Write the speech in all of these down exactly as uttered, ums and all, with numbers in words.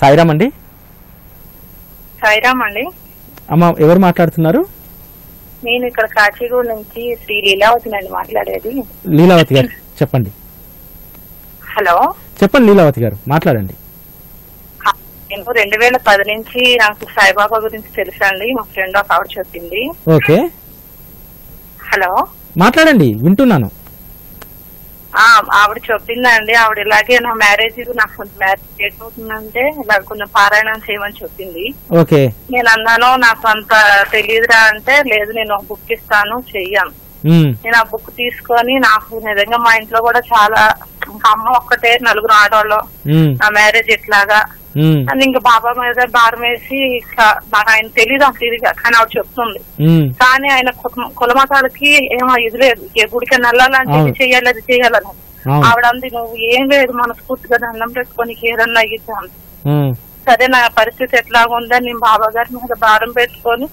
సాయిరామ్ అండి. సాయిరామ్ అండి. అమ్మ ఎవరు మాట్లాడుతున్నారు? నేను ఇక్కడ కాచిగూడ నుంచి శ్రీ లీలావతిని మాట్లాడేది. లీలావతి గారు చెప్పండి. హలో చెప్పండి లీలావతి గారు, మాట్లాడండి. నేను రెండు వేల పది నుంచి నాకు సాయిబాబా గురించి తెలుసండి, మా ఫ్రెండ్ ఒక ఆవిడ చెప్పింది. ఓకే హలో మాట్లాడండి, వింటున్నాను. ఆవిడ చెప్పిందండి, ఆవిడ ఇలాగే నా మ్యారేజ్ నాకు మ్యారేజ్ డేట్ అవుతుందంటే ఇలా కొంచెం పారాయణం చేయమని చెప్పింది. ఓకే నేను అన్నాను నాకు అంత తెలియదురా అంటే, లేదు నేను బుక్ ఇస్తాను చెయ్యాను. నేను ఆ బుక్ తీసుకొని నాకు నిజంగా మా ఇంట్లో కూడా చాలా అమ్మ ఒక్కటే నలుగురు ఆడవాళ్ళు, నా మ్యారేజ్ ఎట్లాగా అని ఇంకా బాబా మీద భారం వేసి నాకు ఆయన తెలీదు అంత ఇదిగా, కానీ ఆవిడ చెప్తుంది. కానీ ఆయన కులమతాలకి ఏమో ఇది లేదు, ఏ గుడికైనా వెళ్ళాలంటే ఇది చెయ్యాలి అది చెయ్యాలని. ఆవిడ అంది నువ్వు ఏం లేదు మనస్ఫూర్తిగా దండం పెట్టుకొని ఏదన్నా ఇద్దాం, సరే నా పరిస్థితి ఎట్లాగా ఉందని నేను బాబా గారి మీద భారం పెట్టుకొని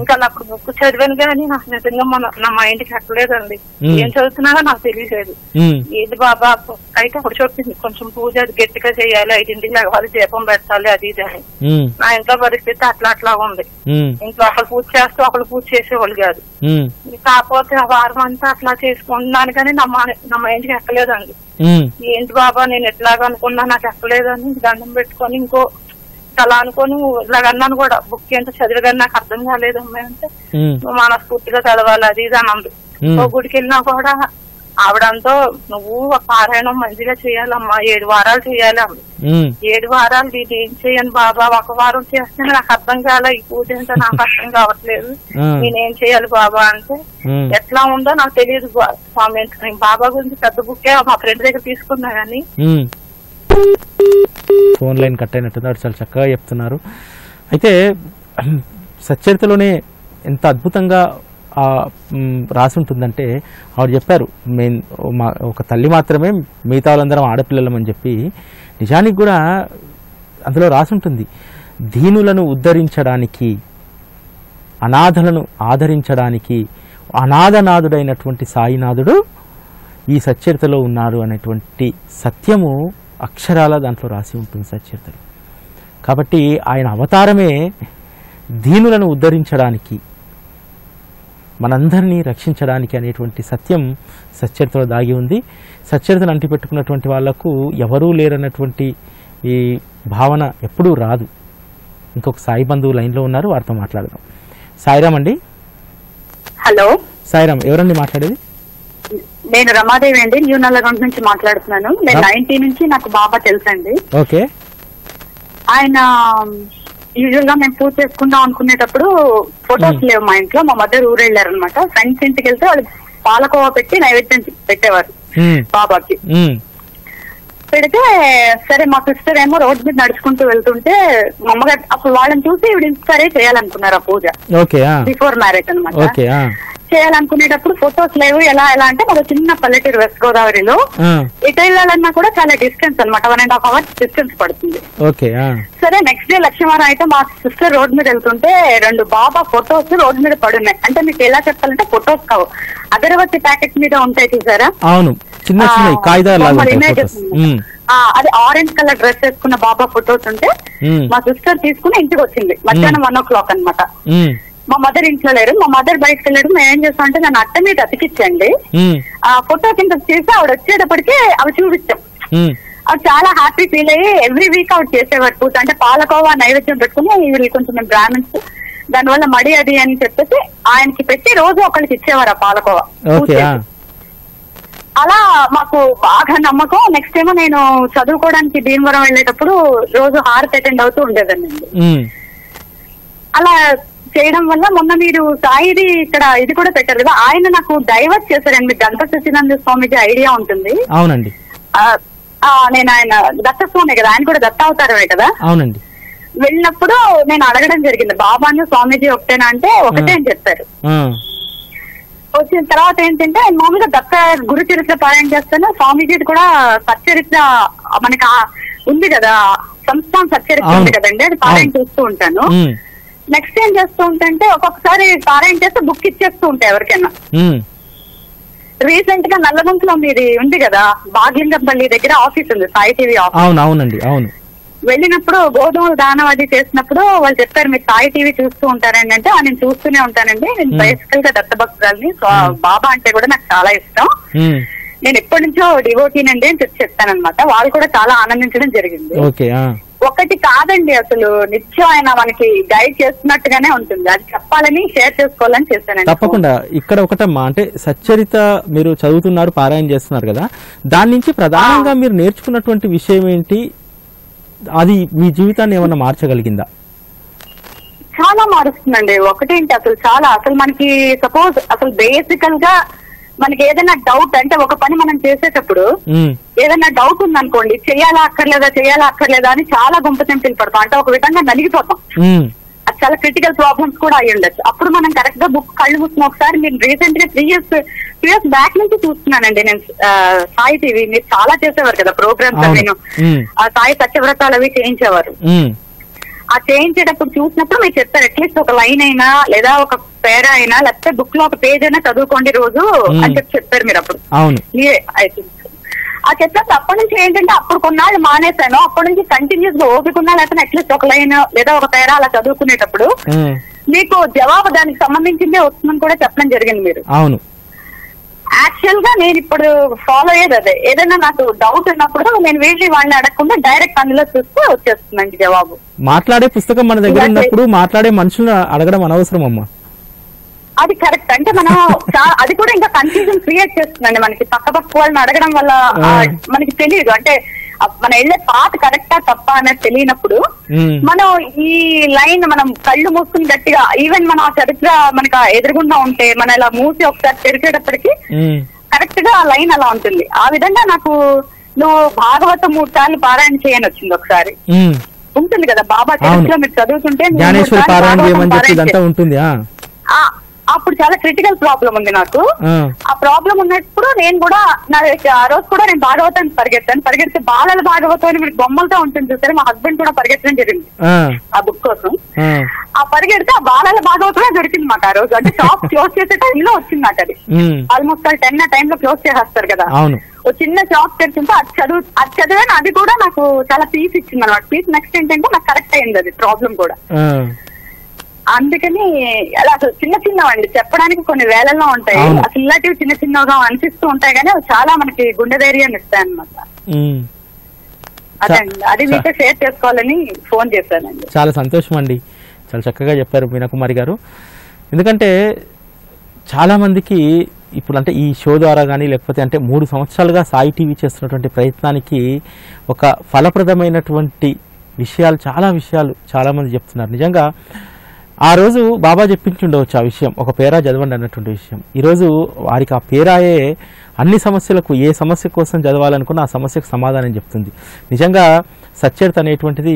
ఇంకా అప్పుడు బుక్ చదివాను. కానీ నాకు నిజంగా మన నా మైండ్ కి ఎక్కలేదండి, ఏం చదువుతున్నానో నాకు తెలియలేదు. ఏది బాబా అయితే అప్పుడు చెప్పింది కొంచెం పూజ అది గట్టిగా చేయాలి, ఐదింటికి లేకపోతే దీపం పెట్టాలి అది ఇది అని. నా ఇంట్లో పరిస్థితి అట్లా అట్లా ఉంది, ఇంట్లో ఒకళ్ళు పూజ చేస్తే ఒకళ్ళు పూజ చేసేవాళ్ళు కాదు. కాకపోతే ఆ వారం అంతా అట్లా చేసుకుంటున్నాను కానీ నా నా మైండ్ కి ఎక్కలేదండి. ఏంటి బాబా నేను ఎట్లాగా అనుకున్నా నాకు ఎక్కలేదని దండం పెట్టుకొని ఇంకో అలా అనుకోని ఇలాగన్నాను కూడా, బుక్ ఏంటో చదివగానే నాకు అర్థం కాలేదు అమ్మాయి అంటే నువ్వు మనస్ఫూర్తిగా చదవాలి అది ఇది అని అంది. ఓ గుడికి వెళ్ళినా కూడా ఆవిడంతో నువ్వు పారాయణం మంచిగా చేయాలమ్మా, ఏడు వారాలు చేయాలి అమ్మ. ఏడు వారాలు దీన్ని ఏం చేయను బాబా, ఒక వారం చేస్తేనే నాకు అర్థం కాలే, ఈ పూజ ఏంటో నాకు అర్థం కావట్లేదు, నేనేం చేయాలి బాబా అంటే ఎట్లా ఉందో నాకు తెలియదు స్వామి. బాబా గురించి పెద్ద బుక్కే మా ఫ్రెండ్ దగ్గర తీసుకున్నా గానీ ఫోన్ లైన్ కట్ అయినట్టుంది. అటు చాలా చక్కగా చెప్తున్నారు. అయితే సచ్చరితలోనే ఎంత అద్భుతంగా రాసి ఉంటుందంటే, ఆవిడ చెప్పారు మేము మా ఒక తల్లి మాత్రమే మిగతా వాళ్ళందరం ఆడపిల్లలమని చెప్పి. నిజానికి కూడా అందులో రాసి ఉంటుంది, దీనులను ఉద్ధరించడానికి, అనాథలను ఆదరించడానికి అనాథనాథుడైనటువంటి సాయినాథుడు ఈ సచ్చరితలో ఉన్నారు అనేటువంటి సత్యము అక్షరాల దాంట్లో రాసి ఉంటుంది సచ్చరితలు. కాబట్టి ఆయన అవతారమే దీనులను ఉద్ధరించడానికి, మనందరినీ రక్షించడానికి అనేటువంటి సత్యం సచ్చరితలో దాగి ఉంది. సచ్చరితను అంటిపెట్టుకున్నటువంటి వాళ్లకు ఎవరూ లేరన్నటువంటి ఈ భావన ఎప్పుడూ రాదు. ఇంకొక సాయి బంధువు లైన్లో ఉన్నారు, వారితో మాట్లాడదాం. సాయిరామ్ అండి. హలో సాయిరామ్, ఎవరండి మాట్లాడేది? నేను రమాదేవి అండి, న్యూ నల్లగొండ నుంచి మాట్లాడుతున్నాను. నేను నైన్టీ నుంచి నాకు బాబా తెలుసండి. ఓకే ఆయన యూజువల్ గా మేము పూజ చేసుకుందాం అనుకునేటప్పుడు ఫొటోస్ లేవు మా ఇంట్లో, మా మదర్ ఊరు వెళ్ళారు అనమాట. ఫ్రెండ్స్ ఇంటికి వెళ్తే వాళ్ళు పాలకోవా పెట్టి నైవేద్యం పెట్టేవారు బాబాకి. పెడితే సరే మా సిస్టర్ ఏమో రోడ్ మీద నడుచుకుంటూ వెళ్తుంటే మా అమ్మగారు అప్పుడు వాళ్ళని చూసి ఇవి సరే చేయాలనుకున్నారు ఆ పూజ, బిఫోర్ మ్యారేజ్ అనమాట. చేయాలనుకునేటప్పుడు ఫొటోస్ లేవు, ఎలా ఎలా అంటే మాకు చిన్న పల్లెటూరు వెస్ట్ గోదావరిలో, ఇటు వెళ్ళాలన్నా కూడా చాలా డిస్టెన్స్ అనమాట, one and half hours distance పడుతుంది. సరే నెక్స్ట్ డే లక్ష్మీవారం అయితే మా సిస్టర్ రోడ్ మీద వెళ్తుంటే రెండు బాబా ఫొటోస్ రోడ్ మీద పడున్నాయి. అంటే మీకు ఎలా చెప్పాలంటే ఫొటోస్ కావు, అగరబత్తి ప్యాకెట్ మీద ఉంటాయి చూసారా, అది ఆరెంజ్ కలర్ డ్రెస్ వేసుకున్న బాబా ఫొటోస్ ఉంటే మా సిస్టర్ తీసుకుని ఇంటికి వచ్చింది మధ్యాహ్నం వన్ ఓ క్లాక్ అనమాట. మా మదర్ ఇంట్లో లేరు, మా మదర్ బయటకు వెళ్ళారు. మేము ఏం చేస్తాం అంటే నన్ను అట్ట మీద అతికిచ్చండి ఆ ఫోటో కింద చేసి ఆవిడ వచ్చేటప్పటికే అవి చూపించాం. అవి చాలా హ్యాపీ ఫీల్ అయ్యి ఎవ్రీ వీక్ ఆవిడ చేసేవారు పూజ. అంటే పాలకోవా నైవేద్యం పెట్టుకుని వీళ్ళు కొంచెం మేము బ్రాహ్మణ్స్ దానివల్ల మడి అది అని చెప్పేసి ఆయనకి పెట్టి రోజు ఒకరికి ఇచ్చేవారు ఆ పాలకోవా. అలా మాకు బాగా నమ్మకం. నెక్స్ట్ ఏమో నేను చదువుకోవడానికి భీమవరం వెళ్ళేటప్పుడు రోజు హారతి అటెండ్ అవుతూ ఉండేదాన్ని. అలా చేయడం వల్ల మొన్న మీరు సాయిది ఇక్కడ ఇది కూడా పెట్టారు కదా, ఆయన నాకు డైవర్ట్ చేశారండి. మీకు గంట సచిదానంద స్వామిజీ ఐడియా ఉంటుంది? అవునండి. నేను ఆయన దత్త స్వామి కదా, ఆయన కూడా దత్త అవతారమే కదా. అవునండి. వెళ్ళినప్పుడు నేను అడగడం జరిగింది బాబాను స్వామీజీ ఒకటేనా అంటే ఒకటే అని చెప్పారు. వచ్చిన తర్వాత ఏంటంటే మామూలుగా దత్త గురు చరిత్ర పారాయణ చేస్తాను, స్వామీజీ కూడా సచ్చరిత్ర మనకి ఉంది కదా సంస్థానం సచ్చరిత్ర ఉంది కదండి, అది పారాయణ చేస్తూ ఉంటాను. నెక్స్ట్ ఏం చేస్తూ ఉంటే ఒక్కొక్కసారి పారాయణ చేస్తే బుక్ ఇచ్చేస్తూ ఉంటాయి ఎవరికైనా. రీసెంట్ గా నల్లగుంటలో మీది ఉంది కదా భాగ్యంగంపల్లి దగ్గర ఆఫీస్ ఉంది సాయి టీవీ ఆఫీస్, వెళ్ళినప్పుడు గోధుమలు దానం అది చేసినప్పుడు వాళ్ళు చెప్పారు మీరు సాయి టీవీ చూస్తూ ఉంటారండి అంటే నేను చూస్తూనే ఉంటానండి. నేను బేసికల్ గా దత్తభక్తురాలని, బాబా అంటే కూడా నాకు చాలా ఇష్టం, నేను ఎప్పటి నుంచో డివోటీనండి అని చెప్పి చెప్తానమాట. వాళ్ళు కూడా చాలా ఆనందించడం జరిగింది. ఒకటి కాదండి అసలు నిత్యం ఆయన మనకి గైడ్ చేస్తున్నట్టుగానే ఉంటుంది, అది చెప్పాలని షేర్ చేసుకోవాలని చేశానండి. తప్పకుండా. ఇక్కడ ఒకటమ్మా అంటే సచ్చరిత మీరు చదువుతున్నారు, పారాయణ చేస్తున్నారు కదా, దాని నుంచి ప్రధానంగా మీరు నేర్చుకున్నటువంటి విషయం ఏంటి? అది మీ జీవితాన్ని ఏమన్నా మార్చగలిగిందా? చాలా మారుస్తుందండి. ఒకటేంటి అసలు చాలా అసలు మనకి సపోజ్ అసలు బేసికల్ గా మనకి ఏదైనా డౌట్ అంటే ఒక పని మనం చేసేటప్పుడు ఏదైనా డౌట్ ఉందనుకోండి, చేయాలా అక్కర్లేదా చేయాలా అక్కర్లేదా అని చాలా గుంపు తెంపిలు పడతాం, అంటే ఒక విధంగా నలిగిపోతాం. అది చాలా క్రిటికల్ ప్రాబ్లమ్స్ కూడా అయ్యి ఉండొచ్చు. అప్పుడు మనం కరెక్ట్ గా బుక్ కళ్ళు మూసుకున్నాం. ఒకసారి నేను రీసెంట్ గా three years three years back నుంచి చూస్తున్నానండి నేను సాయి టీవీ. మీరు చాలా చేసేవారు కదా ప్రోగ్రామ్స్, నేను ఆ సాయి సత్యవ్రతాలు అవి చేయించేవారు. ఆ చేయించేటప్పుడు చూసినప్పుడు మీరు చెప్తారు అట్లీస్ట్ ఒక లైన్ అయినా లేదా ఒక పేర అయినా లేకపోతే బుక్ లో ఒక పేజ్ అయినా చదువుకోండి రోజు అని చెప్పి చెప్పారు మీరు అప్పుడు. ఆ చెప్పినప్పుడు అప్పటి నుంచి ఏంటంటే అప్పుడు కొన్నాళ్ళు మానేశాను. అప్పటి నుంచి కంటిన్యూస్ గా ఓపికన్నా లేకపోతే అట్లీస్ట్ ఒక లైన్ లేదా ఒక పేర అలా చదువుకునేటప్పుడు మీకు జవాబు దానికి సంబంధించిందే వస్తుందని కూడా చెప్పడం జరిగింది మీరు. అవును, యాక్చువల్ గా నేను ఇప్పుడు ఫాలో అయ్యేది అదే. ఏదైనా నాకు డౌట్ ఉన్నప్పుడు నేను వెళ్ళి వాళ్ళని అడగకుండా డైరెక్ట్ అందులో చూస్తే వచ్చేస్తుందండి జవాబు. మాట్లాడే పుస్తకం మన దగ్గర ఉన్నప్పుడు మాట్లాడే మనుషులు అడగడం అనవసరం అమ్మా. అది కరెక్ట్. అంటే మనం అది కూడా ఇంకా కన్ఫ్యూజన్ క్రియేట్ చేస్తుందండి మనకి. పక్క పక్క వాళ్ళని అడగడం వల్ల మనకి తెలియదు, అంటే మనం వెళ్ళే పాత కరెక్టా తప్ప అనేది తెలియనప్పుడు మనం ఈ లైన్ మనం కళ్ళు మూసుకుని గట్టిగా ఈవెన్ మనం ఆ చరిత్ర మనకు ఎదురుగుండా ఉంటే మనం ఇలా మూసి ఒకసారి తెరిచేటప్పటికి కరెక్ట్ గా ఆ లైన్ అలా ఉంటుంది. ఆ విధంగా నాకు నువ్వు భాగవతం మూడు సార్లు పారాయణ చేయని వచ్చింది ఒకసారి ఉంటుంది కదా బాబా చరిత్రలో మీరు చదువుతుంటే. అప్పుడు చాలా క్రిటికల్ ప్రాబ్లం ఉంది నాకు. ఆ ప్రాబ్లం ఉన్నప్పుడు నేను కూడా నా ఆ రోజు కూడా నేను భాగవతాన్ని పరిగెత్తాను. పరిగెత్తే బాలల భాగవతం మీరు బొమ్మలతో ఉంటుంది చూసారు, మా హస్బెండ్ కూడా పరిగెత్తడం జరిగింది ఆ బుక్ కోసం. ఆ పరిగెడితే ఆ బాలల భాగవతమే దొరికింది మాకు ఆ రోజు. అంటే షాప్ క్లోజ్ చేసే టైం లో వచ్చింది నాకు అది. ఆల్మోస్ట్ అది టెన్ ఆ టైమ్ లో క్లోజ్ చేసేస్తారు కదా, ఒక చిన్న షాప్ తెరిచింటే అది చదువు అది చదివాను. అది కూడా నాకు చాలా పీస్ ఇచ్చింది అనమాట. పీస్ నెక్స్ట్ ఏంటంటే నాకు కరెక్ట్ అయింది అది ప్రాబ్లం కూడా. అందుకని అలా అసలు చిన్న చిన్నవండి చెప్పడానికి కొన్ని వేలల్లో ఉంటాయి, అసలు ఇలాంటివి చిన్న చిన్నగా అనిపిస్తూ ఉంటాయి కానీ అవి చాలా మనకి గుండె ధైర్యాన్ని ఇస్తాయి అన్నమాట. అదే అది మీతో షేర్ చేసుకోవాలని ఫోన్ చేశానండి. చాలా సంతోషం అండి, చాలా చక్కగా చెప్పారు మీనకుమారి గారు. ఎందుకంటే చాలా మందికి ఇప్పుడు అంటే ఈ షో ద్వారా కానీ లేకపోతే అంటే మూడు సంవత్సరాలుగా సాయి టీవీ చేస్తున్నటువంటి ప్రయత్నానికి ఒక ఫలప్రదమైనటువంటి విషయాలు చాలా విషయాలు చాలామంది చెప్తున్నారు. నిజంగా ఆ రోజు బాబా చెప్పించుండవచ్చు ఆ విషయం, ఒక పేరా చదవండి అన్నటువంటి విషయం. ఈరోజు వారికి ఆ పేరాయే అన్ని సమస్యలకు, ఏ సమస్య కోసం చదవాలనుకున్న ఆ సమస్యకు సమాధానం చెప్తుంది. నిజంగా సచ్చరిత అనేటువంటిది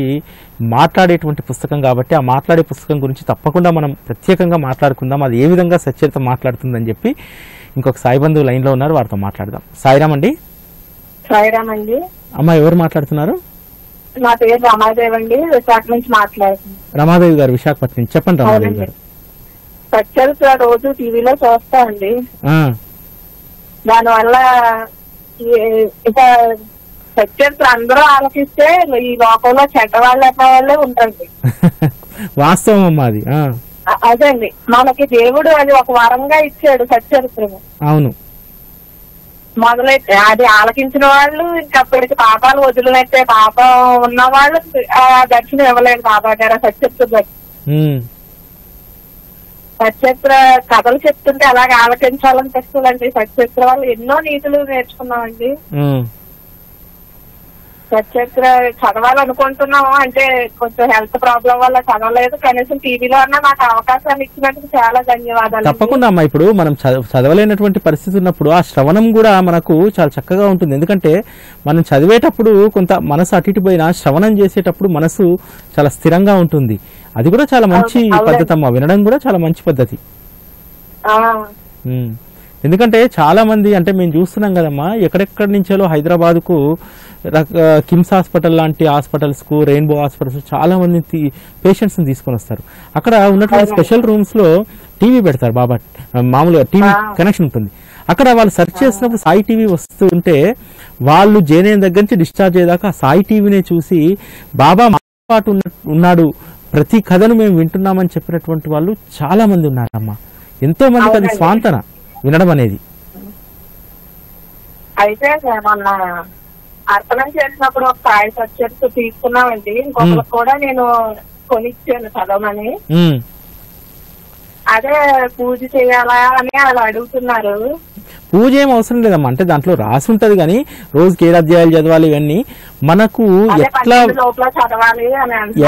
మాట్లాడేటువంటి పుస్తకం కాబట్టి ఆ మాట్లాడే పుస్తకం గురించి తప్పకుండా మనం ప్రత్యేకంగా మాట్లాడుకుందాం, అది ఏ విధంగా సచ్చరిత మాట్లాడుతుందని చెప్పి. ఇంకొక సాయి బంధువు లైన్లో ఉన్నారు, వారితో మాట్లాడదాం. సాయిరామ్ అండి. సాయిరామ్ అండి. అమ్మ ఎవరు మాట్లాడుతున్నారు? నా పేరు రమాదేవి అండి, విశాఖ నుంచి మాట్లాడుతున్నాను. రమాదేవి గారు విశాఖపట్నం, చెప్పండి రమాదేవి గారు. సచ్చరిత రోజు టీవీలో చూస్తా అండి, దానివల్ల ఇక సచ్చరిత అందరూ ఆలోచిస్తే ఈ లోకంలో చెడ్డ వాళ్ళు అన్న వాళ్ళే ఉంటారండి. వాస్తవం అమ్మా అది. అదే అండి, మనకి దేవుడు అది ఒక వరంగా ఇచ్చాడు సచ్చరిత్రము. అవును, మొదలైతే అది ఆలకించిన వాళ్ళు ఇంకా పెడితే పాపాలు వదిలినట్టే, పాపం ఉన్న వాళ్ళు ఆ దర్శనం ఇవ్వలేదు బాబా గారు. సచ్చరిత్ర సచ్చరిత్ర కథలు చెప్తుంటే అలాగే ఆలకించాలనిపిస్తుందండి. సచ్చరిత్ర వాళ్ళు ఎన్నో నీతులు నేర్చుకున్నామండి. సచ్చరిత్ర చదవాలనుకుంటున్నాము అంటే కొంచెం హెల్త్ ప్రాబ్లం వల్ల చదవలేదు, కనీసం టీవీలో అన్నా నాకు అవకాశాన్ని ఇచ్చినందుకు చాలా ధన్యవాదాలు. తప్పకుండా అమ్మా. ఇప్పుడు మనం చదవలేనటువంటి పరిస్థితి ఉన్నప్పుడు ఆ శ్రవణం కూడా మనకు చాలా చక్కగా ఉంటుంది. ఎందుకంటే మనం చదివేటప్పుడు కొంత మనసు అటు ఇటు పోయినా శ్రవణం చేసేటప్పుడు మనసు చాలా స్థిరంగా ఉంటుంది. అది కూడా చాలా మంచి పద్ధతి అమ్మా, వినడం కూడా చాలా మంచి పద్ధతి. ఎందుకంటే చాలా మంది అంటే మేము చూస్తున్నాం కదమ్మా ఎక్కడెక్కడి నుంచేలో హైదరాబాద్కు కిమ్స్ హాస్పిటల్ లాంటి హాస్పిటల్స్కు రెయిన్బో హాస్పిటల్స్ చాలా మంది పేషెంట్స్ని తీసుకొని వస్తారు. అక్కడ ఉన్నటువంటి స్పెషల్ రూమ్స్లో టీవీ పెడతారు బాబా, మామూలుగా టీవీ కనెక్షన్ ఉంటుంది. అక్కడ వాళ్ళు సెర్చ్ చేసినప్పుడు సాయి టీవీ వస్తూ ఉంటే వాళ్ళు జేనేం దగ్గర నుంచి డిశ్చార్జ్ అయ్యేదాకా సాయి టీవీనే చూసి బాబా మాతో పాటు ఉన్నాడు, ప్రతి కథను మేము వింటున్నామని చెప్పినటువంటి వాళ్ళు చాలా మంది ఉన్నారమ్మా. ఎంతో మందికి అది స్వాంతన వినడం అనేది. అయితే మొన్న అర్పణం చేసినప్పుడు ఒక సాయి సబ్జెక్ట్ తీసుకున్నామండి, ఇంకొకరికి కూడా నేను కొనిచ్చాను చదవమని. అదే పూజ చేయాలా అని వాళ్ళు అడుగుతున్నారు. పూజ ఏం అవసరం లేదమ్మా, అంటే దాంట్లో రాసి ఉంటది కానీ రోజుకి ఏడు అధ్యాయాలు చదవాలి ఇవన్నీ మనకు ఎట్లా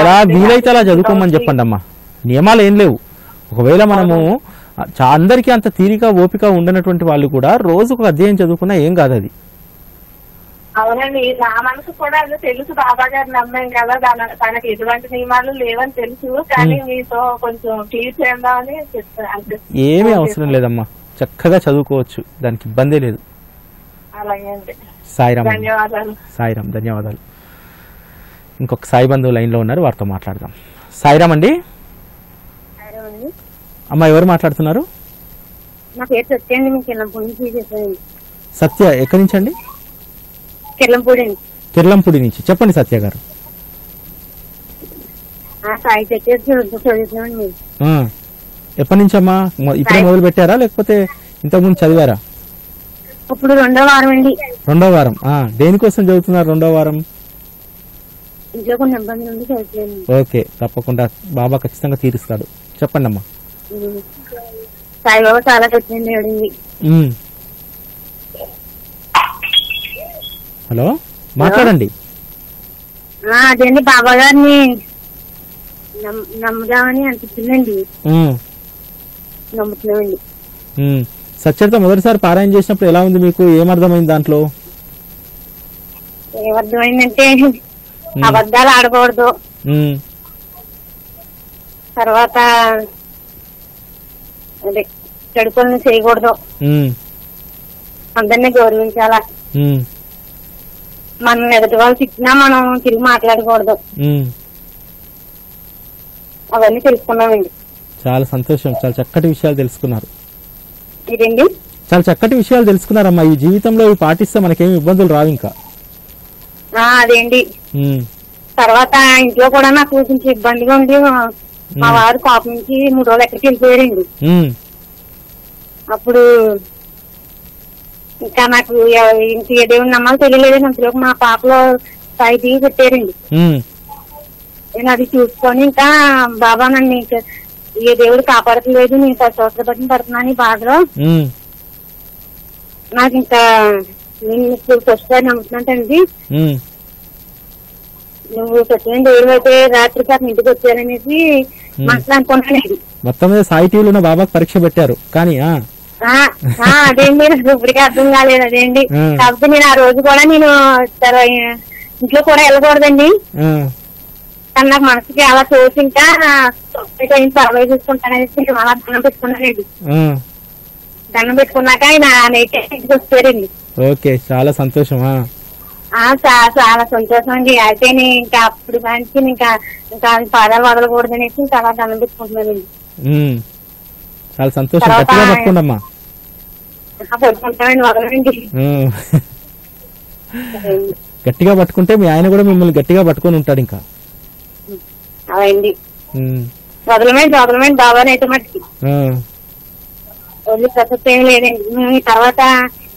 ఎలా వీలైతే అలా చదువుకోమని చెప్పండి అమ్మా. నియమాలు ఏం లేవు. ఒకవేళ మనము అందరికీ అంత తీరిక ఓపిక ఉండనటువంటి వాళ్ళు కూడా రోజుకు అధ్యాయం చదువుకున్నా ఏం కాదు అది. అవునండి, నా మనసు కూడా అదే తెలుసు, బాబా గారు నమ్మాం కదా, తనకి ఎటువంటి నియమాలు లేవని తెలుసు, కానీ మీతో కొంచెం క్లియర్ చేద్దామని చెప్తాను. ఏమీ అవసరం లేదమ్మా, చక్కగా చదువుకోవచ్చు, దానికి ఇబ్బందే లేదు. అలాగే సాయిరామ్, ధన్యవాదాలు. సాయిరామ్ ధన్యవాదాలు. ఇంకొక సాయి బంధువు లైన్లో ఉన్నారు, వారితో మాట్లాడదాం. సాయిరామ్ అండి, అమ్మ ఎవరు మాట్లాడుతున్నారు? సత్య ఎక్కడి నుంచి అండి? కిర్లంపూడి నుంచి. చెప్పండి సత్య గారు. ఎప్పటి నుంచి అమ్మా? ఇప్పుడే మొదలు పెట్టారా లేకపోతే ఇంతకుముందు చదివారా? ఇప్పుడు రెండో వారం అండి. రెండో వారం. దేనికోసం చదువుతున్నారు రెండో వారం? ఓకే, తప్పకుండా బాబా ఖచ్చితంగా తీరుస్తాడు. చెప్పండి అమ్మా. సాయిబాబా చాలా కఠిన దేవుడండి. హలో మాట్లాడండి. అదేండి బాబా గారిని నమ్ముదామని అనిపిస్తుందండి, నమ్ముతున్నామండి. సత్యతో మొదటిసారి పారాయణ చేసినప్పుడు ఎలా ఉంది మీకు? ఏమర్థమైంది దాంట్లో? ఏమర్థమైందంటే అబద్ధాలు ఆడకూడదు, తర్వాత అదే చెడు పనులు చేయకూడదు, అందరినీ గౌరవించాలా, మనం ఎదుటి వాళ్ళు తిట్టినా మనం తిరిగి మాట్లాడకూడదు, అవన్నీ తెలుసుకున్నామండి. చాలా సంతోషం, చాలా చక్కటి విషయాలు తెలుసుకున్నారు. ఇదండి చాలా చక్కటి విషయాలు తెలుసుకున్నారమ్మా. ఈ జీవితంలో ఇవి పాటిస్తే మనకేమి ఇబ్బందులు రావు. ఇంకా అదేండి, తర్వాత ఇంట్లో కూడా నాకు కొంచెం ఇబ్బందిగా ఉంది. మా వారు కాపు నుంచి మూడు రోజులు ఎక్కడికి వెళ్ళిపోయారండి. అప్పుడు ఇంకా నాకు ఇంటి దేవుని నమ్మాలో తెలియలేదండి. అందులోకి మా పాపలో సాయి టీవీ పెట్టారండి. నేను అది చూసుకొని ఇంకా బాబా నన్ను ఇంకా ఏ దేవుడు కాపాడట్లేదు, నేను పది సంవత్సరాల పట్టిన పడుతున్నాను ఈ బాధలో, నాకు ఇంకా నేను ఇప్పుడు ఫస్ట్ నమ్ముతున్నట్టండి, నువ్వు సత్యం దేవుడు అయితే రాత్రి కాదు ఇంటికి వచ్చారనేసి మాట్లాడుకున్నాను. మొత్తం మీద సాయి టీవీలో బాబా పరీక్ష పెట్టారు కానీ అదేంటి నాకు ఇప్పటికే అర్థం కాలేదు. అదేంటి కాకపోతే నేను ఆ రోజు కూడా నేను ఇంట్లో కూడా వెళ్ళకూడదండి, కానీ నాకు మనసుకి అలా చూసి ఇంకా సర్వైవ్ చేసుకుంటాననేసి అలా దండం పెట్టుకున్నానండి. దండం పెట్టుకున్నాక ఆయన నైట్ ఇంటికి వచ్చారండి. ఓకే, చాలా సంతోషమా? చాలా సంతోషం అండి. అయితే నేను ఇంకా అప్పుడు మంచి ఇంకా ఇంకా పాదాలు వదలకూడదు అనేసి ఇంకా అలా దండం పెట్టుకుంటున్నానండి. చాలా సంతోషం, పట్టుకోండమ్మా. గట్టిగా పట్టుకుంటే మీ ఆయన కూడా మిమ్మల్ని గట్టిగా పట్టుకొని ఉంటాడు. ఇంకా తర్వాత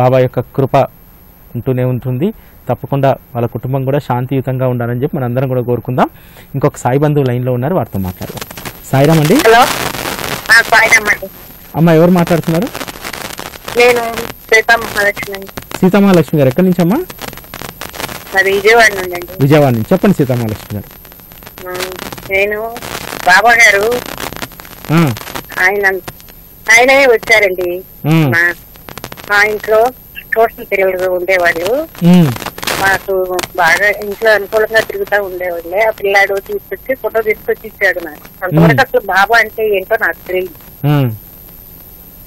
బాబా యొక్క కృప ఉంటూనే ఉంటుంది. తప్పకుండా వాళ్ళ కుటుంబం కూడా శాంతియుతంగా ఉండాలని చెప్పి మనందరం కూడా కోరుకుందాం. ఇంకొక సాయి బంధువు లైన్లో ఉన్నారు, వారితో మాట్లాడదాం. సాయిరామ్ అండి. హలో సాయిరామ్ అండి. అమ్మ ఎవరు మాట్లాడుతున్నారు? నేను సీతా మహాలక్ష్మి. సీతా మహాలక్ష్మి గారు ఎక్కడి నుంచి అమ్మా? విజయవాడ నుండి. విజయవాడ నుంచి. చెప్పండి సీతా మహాలక్ష్మి గారు. నేను బాబా గారు ఆయన ఆయనే వచ్చారండి. మా ఇంట్లో ట్యూషన్ పిల్లలు ఉండేవాళ్ళు, మాకు బాగా ఇంట్లో అనుకూలంగా తిరుగుతా ఉండేవాళ్ళే. ఆ పిల్లాడు తీసుకొచ్చి ఫోటో తీసుకొచ్చి ఇచ్చాడు నాకు. అంతవరకు అసలు బాబా అంటే ఏంటో నాకు తెలియదు.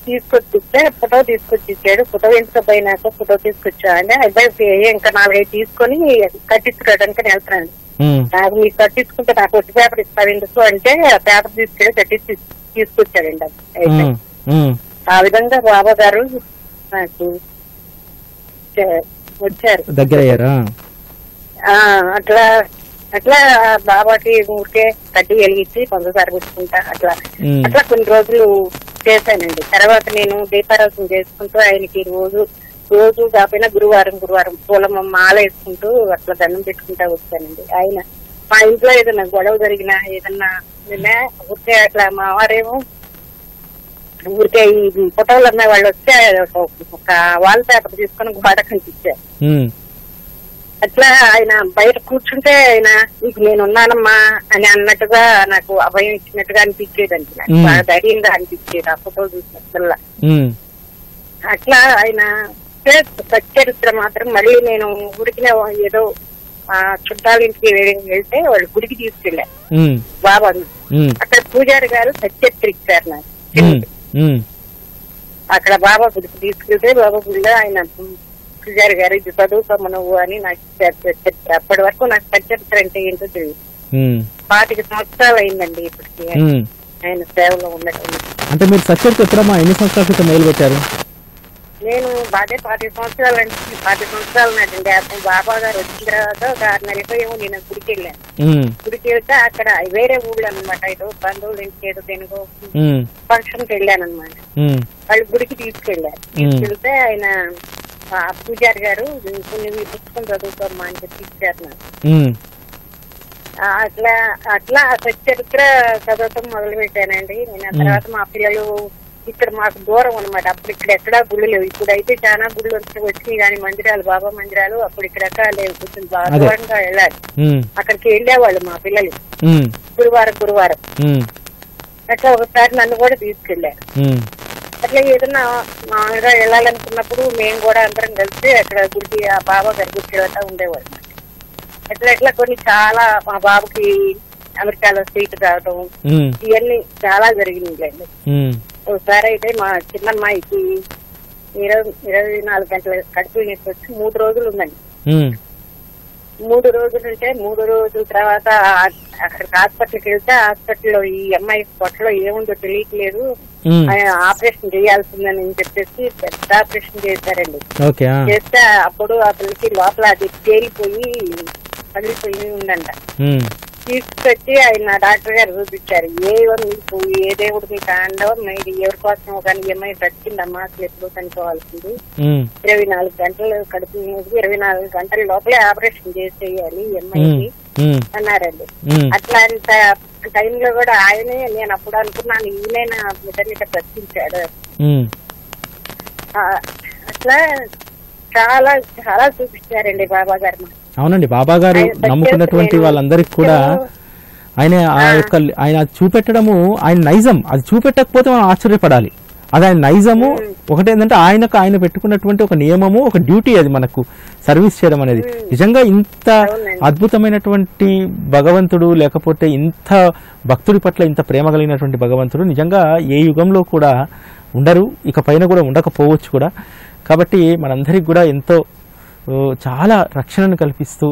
తీసుకొచ్చి ఇస్తే ఫోటో తీసుకొచ్చి ఇచ్చాడు. ఫోటో ఎంచుకపోయినాక ఫోటో తీసుకొచ్చా అంటే అబ్బాయి ఇంకా నాలుగైదు తీసుకొని కట్టించుకోవడానికి వెళ్తున్నాను. నాకు మీరు కట్టించుకుంటే నాకు వచ్చి పేపర్ ఇస్తారు ఎందుకు అంటే ఆ పేపర్ తీసుకెళ్ళి కట్టించి తీసుకొచ్చాడండి. అయితే ఆ విధంగా బాబా గారు నాకు వచ్చారు దగ్గర. అట్లా అట్లా బాబాకి ఊరికే కట్టి వెలిగించి పంచదార పుచ్చుకుంటా అట్లా అట్లా కొన్ని రోజులు చేశానండి. తర్వాత నేను దీపారాధన చేసుకుంటూ ఆయనకి రోజు రోజు కాకపోయినా గురువారం గురువారం పూలమ్మ మాల వేసుకుంటూ అట్లా దండం పెట్టుకుంటా వచ్చానండి. ఆయన మా ఇంట్లో ఏదన్నా గొడవ జరిగినా ఏదన్నా నిన్నే ఊరికే అట్లా మా వారేమో ఊరికే ఈ ఫోటోలు అన్న వాళ్ళు వస్తే ఒక వాల్ పేపర్ తీసుకొని గోడ కనిపించారు. అట్లా ఆయన బయట కూర్చుంటే ఆయన నీకు నేనున్నానమ్మా అని అన్నట్టుగా నాకు అభయం ఇచ్చినట్టుగా అనిపించేదండి. నాకు బాగా ధైర్యంగా అనిపించేది ఆ ఫోటో చూసినట్ల. అట్లా ఆయన సచ్చరిత్ర మాత్రం మళ్ళీ నేను ఊరికి ఏదో చుట్టాలింటికి వెళ్తే వాళ్ళు గుడికి తీసుకెళ్లారు బాబాను. అక్కడ పూజారి గారు సచ్చరిత్ర ఇచ్చారు నాకు. అక్కడ బాబా గుడికి తీసుకెళ్తే బాబా గుడిలో ఆయన పూజారి గారు ఇది చదువుతాము నువ్వు అని నాకు చరిత్ర. అప్పటి వరకు నాకు చరిత్ర అంటే ఏంటో తెలియదు. పాతిక సంవత్సరాలు అయిందండి ఇప్పటికి ఆయన సేవలో ఉండటం. అంటే మీరు సత్యత్ర ఎప్పుడమ్మా ఎన్ని సంవత్సరాల క్రితం మొదలుపెట్టారు? నేను బాగా పాతిక సంవత్సరాలు అంటే పాతిక సంవత్సరాలు నాటండి. అప్పుడు బాబా గారు వచ్చిన తర్వాత ఒక ఆరు నెలలతో ఏమో నేను గుడికి వెళ్ళాను. గుడికి వెళ్తే అక్కడ వేరే ఊళ్ళు అనమాట ఏదో బంధువులు ఏదో దేనికో ఫంక్షన్కి వెళ్ళాను అనమాట. వాళ్ళు గుడికి తీసుకెళ్లారు. తీసుకెళ్తే ఆయన పూజారి గారు కొన్ని పుస్తకం చదువుతామా అని చెప్పి ఇచ్చారు నాకు. అట్లా అట్లా సచ్చరిత్ర చదవటం మొదలు పెట్టానండి నేను. ఆ తర్వాత మా పిల్లలు ఇక్కడ మాకు దూరం అనమాట. అప్పుడు ఇక్కడ ఎక్కడా గుళ్ళు లేవు. ఇప్పుడు అయితే చాలా గుళ్ళు వచ్చినాయి కానీ మందిరాలు బాబా మందిరాలు అప్పుడు ఇక్కడ ఎక్కడా లేవు. కొంచెం బాగా దూరంగా వెళ్ళాలి. అక్కడికి వెళ్ళేవాళ్ళు మా పిల్లలు గురువారం గురువారం. అట్లా ఒకసారి నన్ను కూడా తీసుకెళ్లారు. అట్లా ఏదన్నా మామూలుగా వెళ్ళాలనుకున్నప్పుడు మేము కూడా అందరం కలిసి అక్కడ గుడికి ఆ బాబా గారి గుడికి ఉండేవాళ్ళం. అట్లా అట్లా కొన్ని చాలా మా బాబుకి అమెరికాలో సీట్ రావడం ఇవన్నీ చాలా జరిగినాయి. ఒకసారి అయితే మా చిన్నమ్మాయికి ఇరవై ఇరవై నాలుగు గంటల కడుపు నొప్పి వచ్చి మూడు రోజులు ఉందండి. మూడు రోజులు ఉంటే మూడు రోజుల తర్వాత అక్కడికి హాస్పిటల్కి వెళ్తే హాస్పిటల్లో ఈ అమ్మాయి పొట్టలో ఏముందో తెలియట్లేదు ఆపరేషన్ చేయాల్సిందని చెప్పేసి పెద్ద ఆపరేషన్ చేశారండి. చేస్తే అప్పుడు ఆ పిల్లకి లోపల అది తేలిపోయి పగిలిపోయి ఉందంట. తీసుకొచ్చి ఆయన డాక్టర్ గారు చూపించారు. ఏవో మీకు ఏ దేవుడు మీకు ఆండవ మీరు ఎవరి కోసం కానీ ఏమైనా తచ్చిందమ్మా అసలు ఎప్పుడు చనిపోవాల్సింది ఇరవై నాలుగు గంటలు కడుపు ఇరవై నాలుగు గంటల లోపలే ఆపరేషన్ చేసేయాలి ఎంఐకి అన్నారండి. అట్లాంటి టైంలో కూడా ఆయనే నేను అప్పుడు అనుకున్నాను ఈయనైనా నిజంగా తచ్చించాడు. అట్లా చాలా చాలా చూపించారండి బాబా గారు. అవునండి, బాబా గారు నమ్ముకున్నటువంటి వాళ్ళందరికి కూడా ఆయన ఆ యొక్క ఆయన చూపెట్టడము ఆయన నైజం. అది చూపెట్టకపోతే మనం ఆశ్చర్యపడాలి. అది ఆయన నైజము. ఒకటేంటంటే ఆయనకు ఆయన పెట్టుకున్నటువంటి ఒక నియమము, ఒక డ్యూటీ. అది మనకు సర్వీస్ చేయడం అనేది నిజంగా ఇంత అద్భుతమైనటువంటి భగవంతుడు, లేకపోతే ఇంత భక్తుడి పట్ల ఇంత ప్రేమ కలిగినటువంటి భగవంతుడు నిజంగా ఏ యుగంలో కూడా ఉండరు, ఇక పైన కూడా ఉండకపోవచ్చు కూడా. కాబట్టి మనందరికి కూడా ఎంతో చాలా రక్షణను కల్పిస్తూ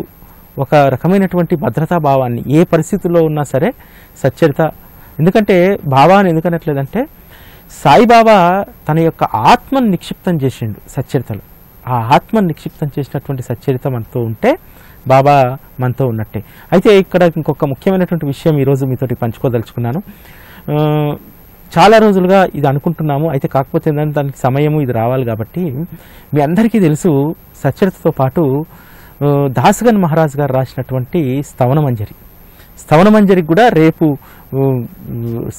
ఒక రకమైనటువంటి భద్రతా భావాన్ని ఏ పరిస్థితుల్లో ఉన్నా సరే సచ్చరిత. ఎందుకంటే బాబా అని ఎందుకనట్లేదంటే సాయిబాబా తన యొక్క ఆత్మను నిక్షిప్తం చేసిండు సచ్చరితలో. ఆ ఆత్మను నిక్షిప్తం చేసినటువంటి సచ్చరిత మనతో ఉంటే బాబా మనతో ఉన్నట్టే. అయితే ఇక్కడ ఇంకొక ముఖ్యమైనటువంటి విషయం ఈరోజు మీతోటి పంచుకోదలుచుకున్నాను. చాలా రోజులుగా ఇది అనుకుంటున్నాము, అయితే కాకపోతే ఏంటంటే దానికి సమయము ఇది రావాలి. కాబట్టి మీ అందరికీ తెలుసు సచ్చరితతో పాటు దాసగన్ మహారాజ్ గారు రాసినటువంటి స్తవనమంజరి. స్తవనమంజరికి కూడా రేపు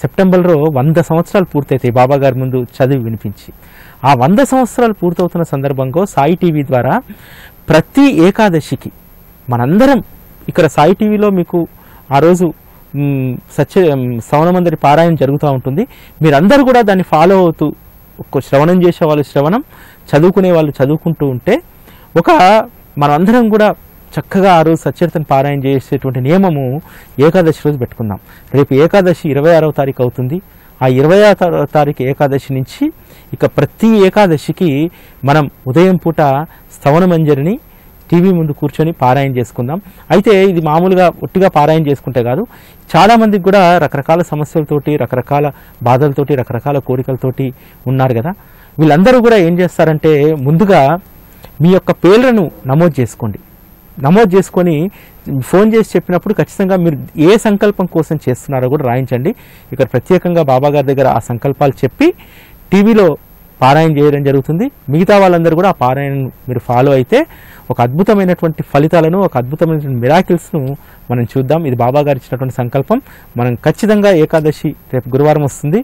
సెప్టెంబర్లో వంద సంవత్సరాలు పూర్తయితాయి బాబా గారి ముందు చదివి వినిపించి. ఆ ఆ వంద సంవత్సరాలు పూర్తవుతున్న సందర్భంలో సాయి టీవీ ద్వారా ప్రతి ఏకాదశికి మనందరం ఇక్కడ సాయి టీవీలో మీకు ఆ రోజు సత్య శ్రవణమందిరి పారాయణం జరుగుతూ ఉంటుంది. మీరందరూ కూడా దాన్ని ఫాలో అవుతూ శ్రవణం చేసే వాళ్ళు శ్రవణం, చదువుకునే వాళ్ళు చదువుకుంటూ ఉంటే ఒక మనందరం కూడా చక్కగా ఆ రోజు సచ్చరితను పారాయణ చేసేటువంటి నియమము ఏకాదశి రోజు పెట్టుకుందాం. రేపు ఏకాదశి ఇరవై ఆరవ తారీఖు అవుతుంది. ఆ ఇరవై ఆరవ తారీఖు ఏకాదశి నుంచి ఇక ప్రతి ఏకాదశికి మనం ఉదయం పూట శ్రవణమంజరిని టీవీ ముందు కూర్చొని పారాయణ చేసుకుందాం. అయితే ఇది మామూలుగా ఒట్టిగా పారాయణ చేసుకుంటే కాదు, చాలామందికి కూడా రకరకాల సమస్యలతోటి రకరకాల బాధలతోటి రకరకాల కోరికలతోటి ఉన్నారు కదా. వీళ్ళందరూ కూడా ఏం చేస్తారంటే ముందుగా మీ యొక్క పేర్లను నమోదు చేసుకోండి. నమోదు చేసుకొని ఫోన్ చేసి చెప్పినప్పుడు ఖచ్చితంగా మీరు ఏ సంకల్పం కోసం చేస్తున్నారో కూడా రాయించండి. ఇక్కడ ప్రత్యేకంగా బాబాగారి దగ్గర ఆ సంకల్పాలు చెప్పి టీవీలో పారాయణ చేయడం జరుగుతుంది. మిగతా వాళ్ళందరూ కూడా ఆ పారాయణను మీరు ఫాలో అయితే ఒక అద్భుతమైనటువంటి ఫలితాలను, ఒక అద్భుతమైనటువంటి మిరాకిల్స్ను మనం చూద్దాం. ఇది బాబా గారు ఇచ్చినటువంటి సంకల్పం. మనం ఖచ్చితంగా ఏకాదశి రేపు గురువారం వస్తుంది.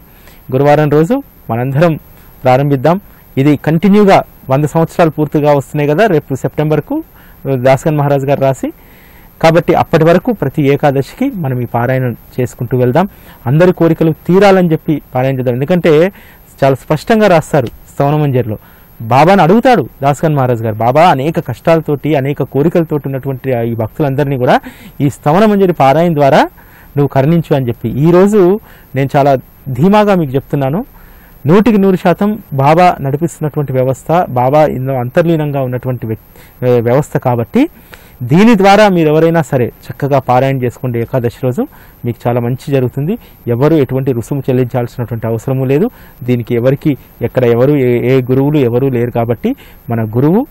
గురువారం రోజు మనందరం ప్రారంభిద్దాం. ఇది కంటిన్యూగా వంద సంవత్సరాలు పూర్తిగా వస్తున్నాయి కదా రేపు సెప్టెంబర్కు దాస్కన్ మహారాజ్ గారు రాసి, కాబట్టి అప్పటి వరకు ప్రతి ఏకాదశికి మనం ఈ పారాయణం చేసుకుంటూ వెళ్దాం. అందరి కోరికలు తీరాలని చెప్పి పారాయణ చేద్దాం. ఎందుకంటే చాలా స్పష్టంగా రాస్తారు శ్రవణమంజరిలో. బాబాను అడుగుతాడు దాస్కన్ మహారాజ్ గారు, బాబా అనేక కష్టాలతోటి అనేక కోరికలతోటి ఉన్నటువంటి ఈ భక్తులందరినీ కూడా ఈ శ్రవణమంజరి పారాయణ ద్వారా నువ్వు కరుణించు అని చెప్పి ఈరోజు నేను చాలా ధీమాగా మీకు చెప్తున్నాను. నూటికి నూరు శాతం బాబా నడిపిస్తున్నటువంటి వ్యవస్థ, బాబా ఇందులో అంతర్లీనంగా ఉన్నటువంటి వ్యవస్థ, కాబట్టి దీని ద్వారా మీరు ఎవరైనా సరే చక్కగా పారాయణ చేసుకుంటే ఏకాదశి రోజు మీకు చాలా మంచి జరుగుతుంది. ఎవరు ఎటువంటి రుసుము చెల్లించాల్సినటువంటి అవసరము లేదు. దీనికి ఎవరికి ఎక్కడ ఎవరు ఏ గురువులు ఎవరూ లేరు కాబట్టి మన గురువు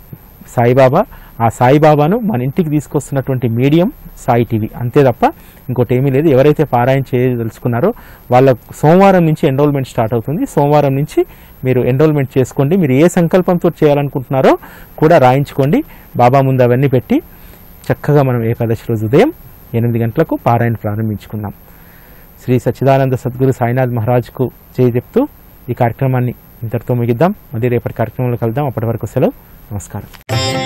సాయిబాబా, ఆ సాయిబాబాను మన ఇంటికి తీసుకొస్తున్నటువంటి మీడియం సాయి టీవీ, అంతే తప్ప ఇంకోటి ఏమీ లేదు. ఎవరైతే పారాయణ చేయదలుచుకున్నారో వాళ్ళ సోమవారం నుంచి ఎన్రోల్మెంట్ స్టార్ట్ అవుతుంది. సోమవారం నుంచి మీరు ఎన్రోల్మెంట్ చేసుకోండి. మీరు ఏ సంకల్పంతో చేయాలనుకుంటున్నారో కూడా రాయించుకోండి. బాబా ముందు అవన్నీ పెట్టి చక్కగా మనం ఏకాదశి రోజు ఉదయం ఎనిమిది గంటలకు పారాయణ ప్రారంభించుకుందాం. శ్రీ సచ్చిదానంద సద్గురు సాయినాథ్ మహారాజ్కు చేయి చెప్తూ ఈ కార్యక్రమాన్ని ఇంతటితో ముగిద్దాం. మళ్ళీ రేపటి కార్యక్రమంలో కలుద్దాం. అప్పటి వరకు సెలవు. నమస్కారం.